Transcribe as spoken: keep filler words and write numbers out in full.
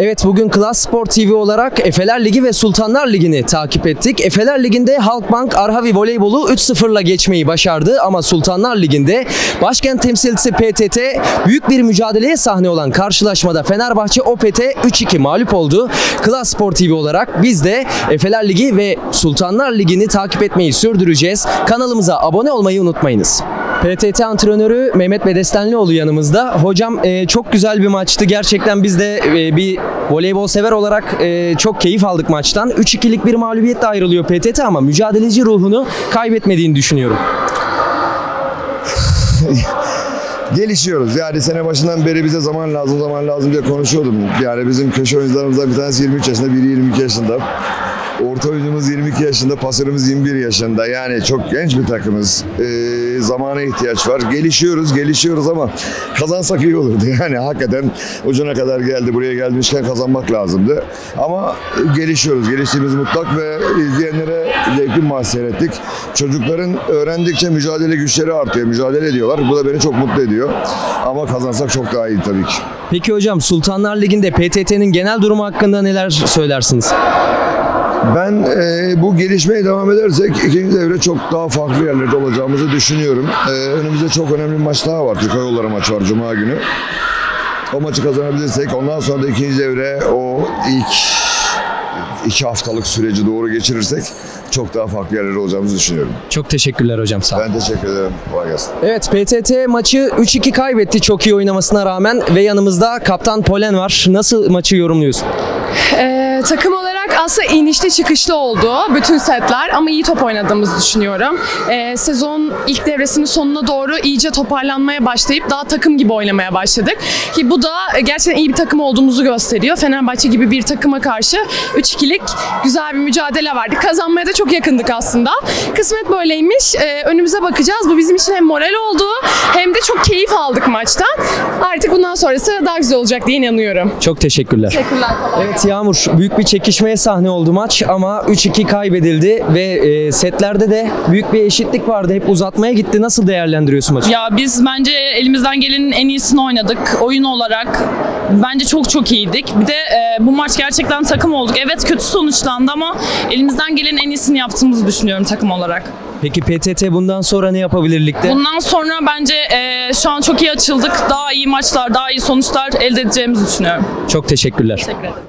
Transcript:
Evet, bugün Klasspor T V olarak Efeler Ligi ve Sultanlar Ligi'ni takip ettik. Efeler Ligi'nde Halkbank Arhavi Voleybolu üç sıfırla geçmeyi başardı ama Sultanlar Ligi'nde başkent temsilcisi P T T büyük bir mücadeleye sahne olan karşılaşmada Fenerbahçe Opet'e üç iki mağlup oldu. Klasspor T V olarak biz de Efeler Ligi ve Sultanlar Ligi'ni takip etmeyi sürdüreceğiz. Kanalımıza abone olmayı unutmayınız. P T T antrenörü Mehmet Bedestenlioğlu yanımızda. Hocam e, çok güzel bir maçtı. Gerçekten biz de e, bir voleybol sever olarak e, çok keyif aldık maçtan. üç ikilik bir mağlubiyetle ayrılıyor P T T ama mücadeleci ruhunu kaybetmediğini düşünüyorum. Gelişiyoruz. Yani sene başından beri bize zaman lazım, zaman lazım diye konuşuyordum. Yani bizim köşe oyuncularımızdan bir tanesi yirmi üç yaşında, biri yirmi iki yaşında. Orta oyuncumuz yirmi iki yaşında, pasörümüz yirmi bir yaşında. Yani çok genç bir takımız. Ee, zamana ihtiyaç var. Gelişiyoruz, gelişiyoruz ama kazansak iyi olurdu. Yani hakikaten ucuna kadar geldi, buraya gelmişken kazanmak lazımdı. Ama gelişiyoruz, geliştiğimiz mutlak ve izleyenlere zevkli mahsur ettik. Çocukların öğrendikçe mücadele güçleri artıyor, mücadele ediyorlar. Bu da beni çok mutlu ediyor. Ama kazansak çok daha iyi tabii ki. Peki hocam, Sultanlar Ligi'nde P T T'nin genel durumu hakkında neler söylersiniz? Ben e, bu gelişmeye devam edersek ikinci devre çok daha farklı yerlerde olacağımızı düşünüyorum. E, önümüzde çok önemli bir maç daha var. Dükayolları maçı var Cuma günü. O maçı kazanabilirsek ondan sonra da ikinci devre o ilk iki haftalık süreci doğru geçirirsek çok daha farklı yerlere olacağımızı düşünüyorum. Çok teşekkürler hocam, sağ olun. Ben teşekkür ederim. Kolay gelsin. Evet, P T T maçı üç iki kaybetti çok iyi oynamasına rağmen ve yanımızda kaptan Polen var. Nasıl maçı yorumluyorsun? Ee, takım olarak aslında inişli çıkışlı oldu bütün setler ama iyi top oynadığımızı düşünüyorum. Ee, sezon ilk devresinin sonuna doğru iyice toparlanmaya başlayıp daha takım gibi oynamaya başladık. Ki bu da gerçekten iyi bir takım olduğumuzu gösteriyor. Fenerbahçe gibi bir takıma karşı üç ikilik güzel bir mücadele vardı. Kazanmaya da çok yakındık aslında. Kısmet böyleymiş. Ee, önümüze bakacağız. Bu bizim için hem moral oldu hem de çok keyif aldık maçtan. Artık bundan sonrası daha güzel olacak diye inanıyorum. Çok teşekkürler. Teşekkürler. Evet Yağmur, büyük bir çekişmeye sahne oldu maç ama üç iki kaybedildi ve e, setlerde de büyük bir eşitlik vardı. Hep uzatmaya gitti. Nasıl değerlendiriyorsun maçı? Ya biz bence elimizden gelenin en iyisini oynadık. Oyun olarak bence çok çok iyiydik. Bir de e, bu maç gerçekten takım olduk. Evet, kötü sonuçlandı ama elimizden gelenin en iyisini yaptığımızı düşünüyorum takım olarak. Peki P T T bundan sonra ne yapabilir ligde? Bundan sonra bence e, şu an çok iyi açıldık. Daha iyi maçlar, daha iyi sonuçlar elde edeceğimizi düşünüyorum. Çok teşekkürler. Teşekkür ederim.